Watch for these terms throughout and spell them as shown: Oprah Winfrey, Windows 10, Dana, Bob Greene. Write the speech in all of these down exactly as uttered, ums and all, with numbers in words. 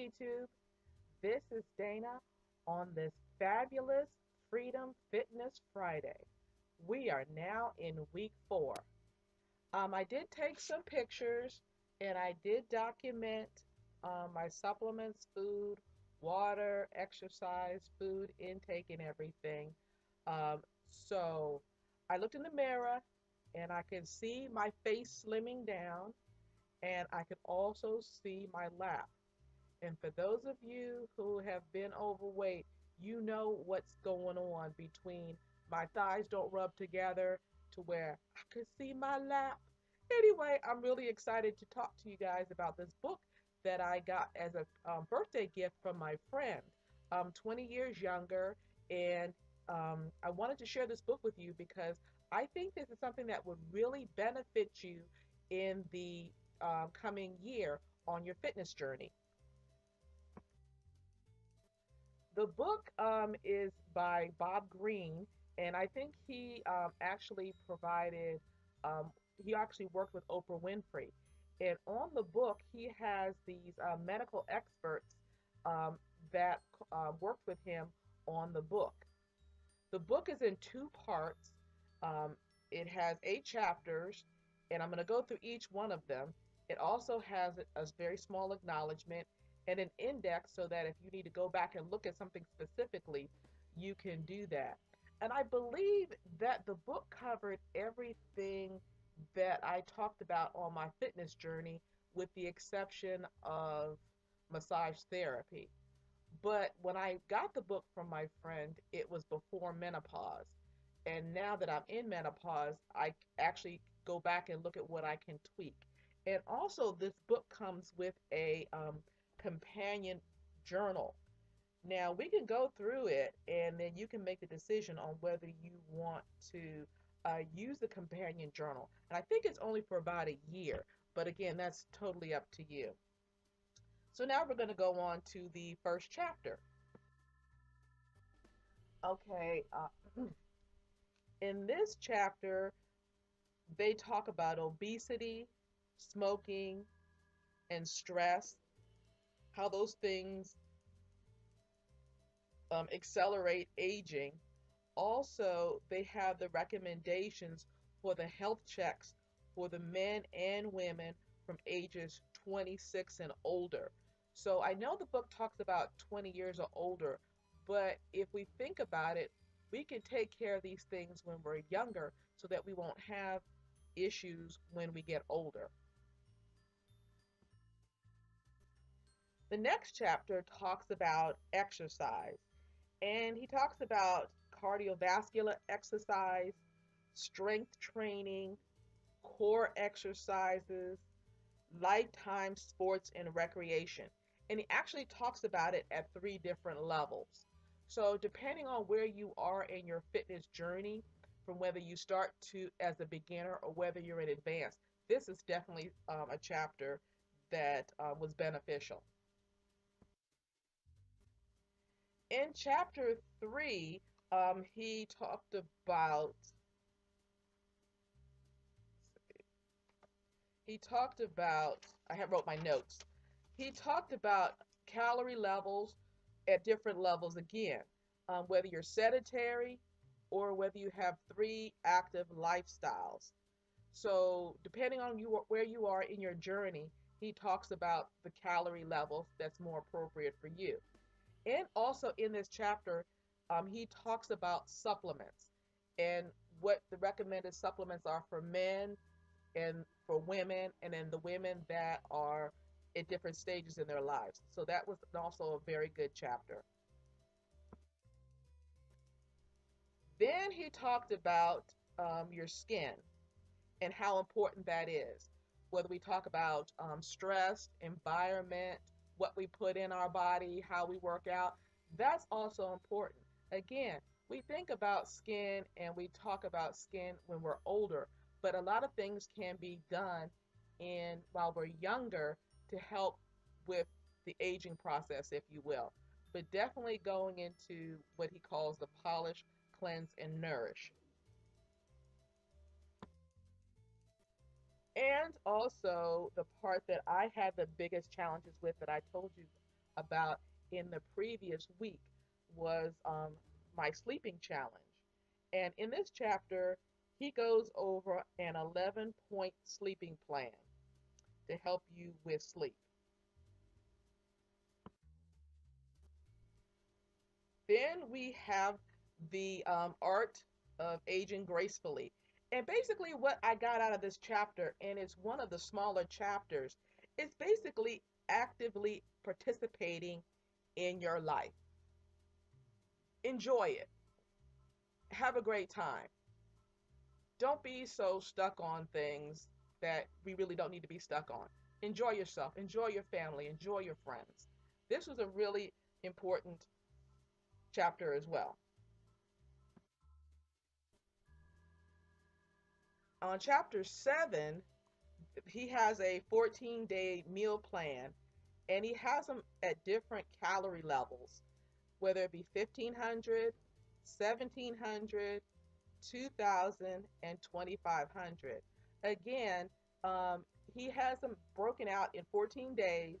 YouTube. This is Dana on this fabulous Freedom Fitness Friday. We are now in week four. Um, I did take some pictures and I did document um, my supplements, food, water, exercise, food intake, and everything. Um, so I looked in the mirror and I could see my face slimming down, and I could also see my lap. And for those of you who have been overweight, you know what's going on between my thighs don't rub together to where I could see my lap. Anyway, I'm really excited to talk to you guys about this book that I got as a um, birthday gift from my friend, um, twenty years younger. And um, I wanted to share this book with you because I think this is something that would really benefit you in the uh, coming year on your fitness journey. The book um, is by Bob Greene, and I think he um, actually provided, um, he actually worked with Oprah Winfrey. And on the book, he has these uh, medical experts um, that uh, worked with him on the book. The book is in two parts. Um, it has eight chapters, and I'm going to go through each one of them. It also has a very small acknowledgement and an index so that if you need to go back and look at something specifically, you can do that. And I believe that the book covered everything that I talked about on my fitness journey, with the exception of massage therapy. But when I got the book from my friend, it was before menopause. And now that I'm in menopause, I actually go back and look at what I can tweak. And also, this book comes with a um, companion journal. Now, we can go through it, and then you can make the decision on whether you want to uh, use the companion journal. And I think it's only for about a year, but again, that's totally up to you. So now we're going to go on to the first chapter. Okay. Uh, in this chapter, they talk about obesity, smoking, and stress, how those things um, accelerate aging. Also, they have the recommendations for the health checks for the men and women from ages twenty-six and older. So I know the book talks about twenty years or older, but if we think about it, we can take care of these things when we're younger so that we won't have issues when we get older. The next chapter talks about exercise, and he talks about cardiovascular exercise, strength training, core exercises, lifetime sports and recreation. And he actually talks about it at three different levels. So depending on where you are in your fitness journey, from whether you start to as a beginner or whether you're in advance, this is definitely um, a chapter that uh, was beneficial. In chapter three, um, he talked about, he talked about, I have wrote my notes. He talked about calorie levels at different levels again, um, whether you're sedentary or whether you have three active lifestyles. So depending on you, where you are in your journey, he talks about the calorie levels that's more appropriate for you. And also in this chapter, um, he talks about supplements and what the recommended supplements are for men and for women, and then the women that are at different stages in their lives. So that was also a very good chapter. Then he talked about um, your skin and how important that is, whether we talk about um, stress, environment, what we put in our body, how we work out. That's also important. Again, we think about skin and we talk about skin when we're older, but a lot of things can be done in while we're younger to help with the aging process, if you will. But definitely going into what he calls the polish, cleanse, and nourish. And also the part that I had the biggest challenges with that I told you about in the previous week was um, my sleeping challenge. And in this chapter, he goes over an eleven point sleeping plan to help you with sleep. Then we have the um, art of aging gracefully. And basically what I got out of this chapter, and it's one of the smaller chapters, is basically actively participating in your life. Enjoy it. Have a great time. Don't be so stuck on things that we really don't need to be stuck on. Enjoy yourself, enjoy your family, enjoy your friends. This was a really important chapter as well. On chapter seven, he has a fourteen day meal plan, and he has them at different calorie levels, whether it be fifteen hundred, seventeen hundred, two thousand, and twenty-five hundred. Again, um, he has them broken out in fourteen days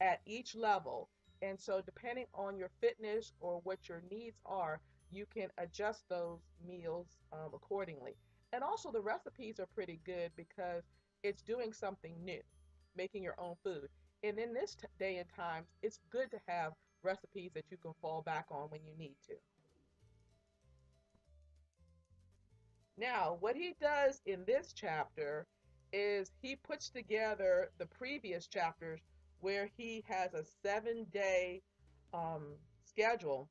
at each level. And so depending on your fitness or what your needs are, you can adjust those meals um, accordingly. And also the recipes are pretty good because it's doing something new, making your own food. And in this day and time, it's good to have recipes that you can fall back on when you need to. Now, what he does in this chapter is he puts together the previous chapters where he has a seven day um, schedule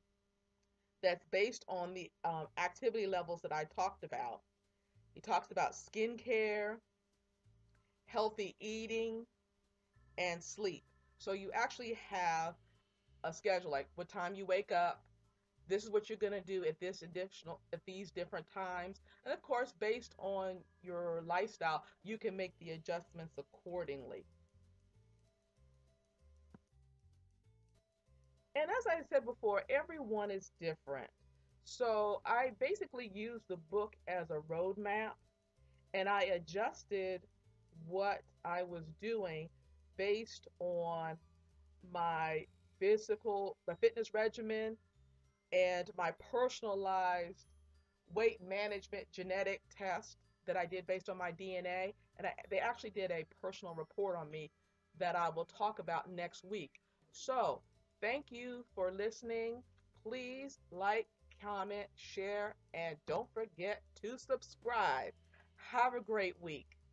that's based on the um, activity levels that I talked about. He talks about skincare, healthy eating, and sleep. So you actually have a schedule, like what time you wake up, this is what you're gonna do at this additional, at these different times. And of course, based on your lifestyle, you can make the adjustments accordingly. And as I said before, everyone is different. So I basically used the book as a roadmap, and I adjusted what I was doing based on my physical, my fitness regimen, and my personalized weight management genetic test that I did based on my D N A. And I, they actually did a personal report on me that I will talk about next week. So thank you for listening. Please like, comment, share, and don't forget to subscribe. Have a great week.